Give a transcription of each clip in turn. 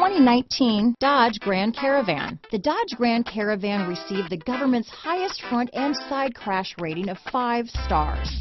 2019 Dodge Grand Caravan. The Dodge Grand Caravan received the government's highest front and side crash rating of 5 stars.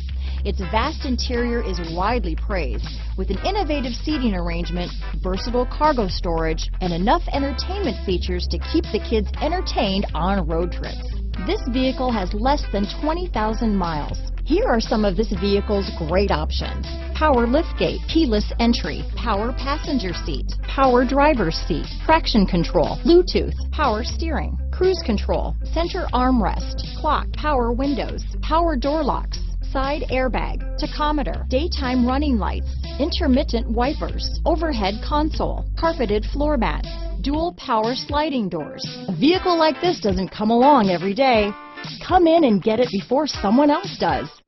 Its vast interior is widely praised, with an innovative seating arrangement, versatile cargo storage, and enough entertainment features to keep the kids entertained on road trips. This vehicle has less than 20,000 miles. Here are some of this vehicle's great options: power liftgate, keyless entry, power passenger seat, power driver's seat, traction control, Bluetooth, power steering, cruise control, center armrest, clock, power windows, power door locks, side airbag, tachometer, daytime running lights, intermittent wipers, overhead console, carpeted floor mats, dual power sliding doors. A vehicle like this doesn't come along every day. Come in and get it before someone else does.